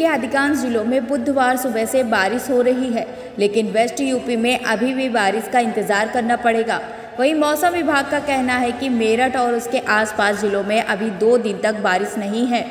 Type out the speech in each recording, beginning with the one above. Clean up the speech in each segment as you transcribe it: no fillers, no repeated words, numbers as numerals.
के अधिकांश जिलों में बुधवार सुबह से बारिश हो रही है, लेकिन वेस्ट यूपी में अभी भी बारिश का इंतजार करना पड़ेगा। वहीं मौसम विभाग का कहना है कि मेरठ और उसके आसपास जिलों में अभी 2 दिन तक बारिश नहीं है।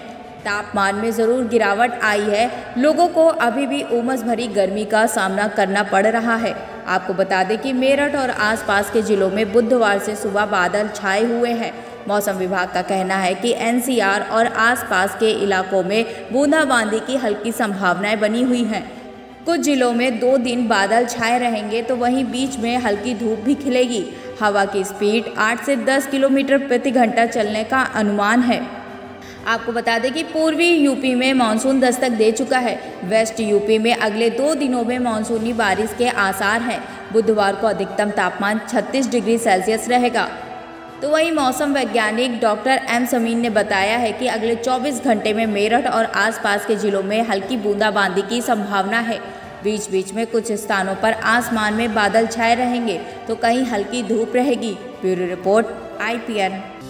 तापमान में ज़रूर गिरावट आई है, लोगों को अभी भी उमस भरी गर्मी का सामना करना पड़ रहा है। आपको बता दें कि मेरठ और आसपास के जिलों में बुधवार से सुबह बादल छाए हुए हैं। मौसम विभाग का कहना है कि एनसीआर और आसपास के इलाकों में बूंदाबांदी की हल्की संभावनाएं बनी हुई हैं। कुछ जिलों में 2 दिन बादल छाए रहेंगे तो वहीं बीच में हल्की धूप भी खिलेगी। हवा की स्पीड 8 से 10 किलोमीटर प्रति घंटा चलने का अनुमान है। आपको बता दें कि पूर्वी यूपी में मानसून दस्तक दे चुका है। वेस्ट यूपी में अगले 2 दिनों में मानसूनी बारिश के आसार हैं। बुधवार को अधिकतम तापमान 36 डिग्री सेल्सियस रहेगा। तो वहीं मौसम वैज्ञानिक डॉक्टर एम समीन ने बताया है कि अगले 24 घंटे में मेरठ और आसपास के जिलों में हल्की बूंदाबांदी की संभावना है। बीच बीच में कुछ स्थानों पर आसमान में बादल छाए रहेंगे तो कहीं हल्की धूप रहेगी। Bureau report IPN।